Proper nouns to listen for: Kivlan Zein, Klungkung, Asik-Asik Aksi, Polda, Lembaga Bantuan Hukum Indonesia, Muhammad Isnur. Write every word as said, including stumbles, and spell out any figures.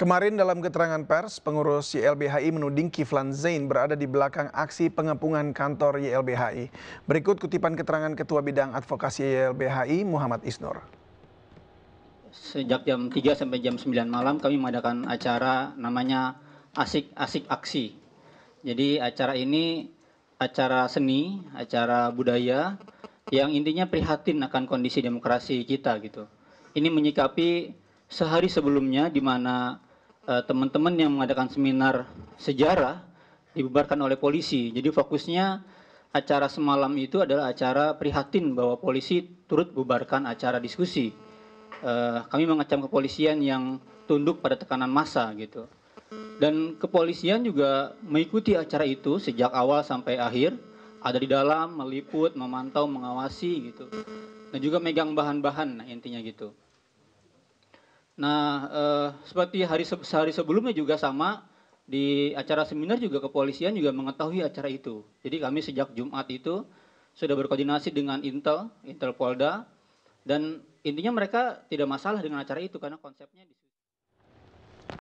Kemarin dalam keterangan pers, pengurus Y L B H I menuding Kivlan Zein berada di belakang aksi pengepungan kantor Y L B H I. Berikut kutipan keterangan Ketua Bidang Advokasi Y L B H I, Muhammad Isnur. Sejak jam tiga sampai jam sembilan malam kami mengadakan acara namanya Asik-Asik Aksi. Jadi acara ini acara seni, acara budaya yang intinya prihatin akan kondisi demokrasi kita gitu. Ini menyikapi sehari sebelumnya di mana teman-teman yang mengadakan seminar sejarah dibubarkan oleh polisi. Jadi fokusnya acara semalam itu adalah acara prihatin bahwa polisi turut bubarkan acara diskusi. Uh, kami mengecam kepolisian yang tunduk pada tekanan massa gitu. Dan kepolisian juga mengikuti acara itu sejak awal sampai akhir, ada di dalam, meliput, memantau, mengawasi gitu. Dan juga megang bahan-bahan, nah, intinya gitu. Nah, uh, seperti hari se sehari sebelumnya juga sama. Di acara seminar juga kepolisian juga mengetahui acara itu. Jadi kami sejak Jumat itu sudah berkoordinasi dengan Intel, Intel Polda. Dan intinya mereka tidak masalah dengan acara itu karena konsepnya di